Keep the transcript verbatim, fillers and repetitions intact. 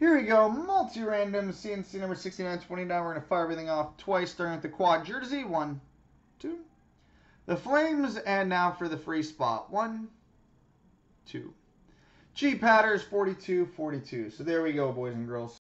Here we go, multi-random C N C number sixty-nine twenty-nine. We're going to fire everything off twice, starting with the quad jersey. One, two. The Flames, and now for the free spot. One, two. G Patters, forty-two, forty-two. So there we go, boys and girls.